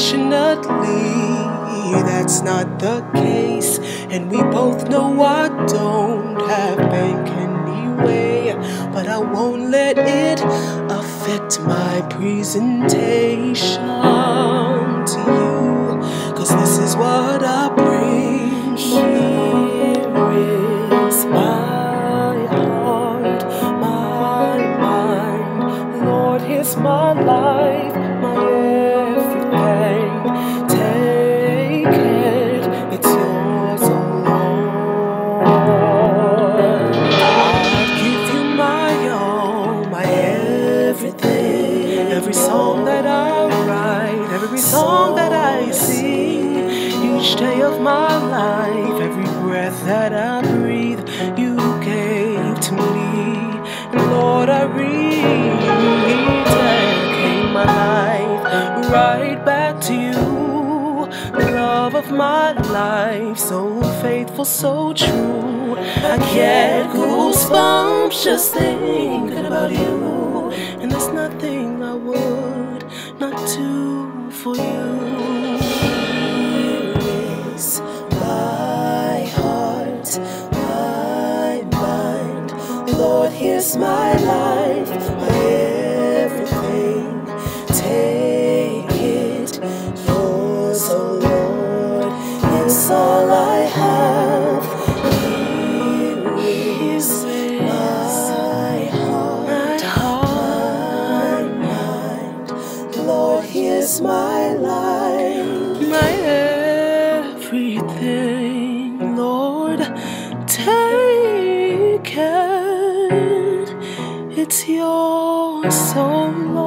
Unfortunately, that's not the case, and we both know I don't have bank anyway. But I won't let it affect my presentation to you, 'cause this is what I bring. Here is my heart, my mind, Lord, here's my life, my every song that I write, every song that I sing, each day of my life, every breath that I breathe, you gave to me. And Lord, I rededicate my life right back to you, the love of my life, so faithful, so true. I get goosebumps just thinking about you. And there's nothing I would not do for you. Here is my heart, my mind, Lord, here's my life, my everything. Take it, yours, oh Lord, it's all I have. Here's my life, my everything, Lord, take it, it's yours, so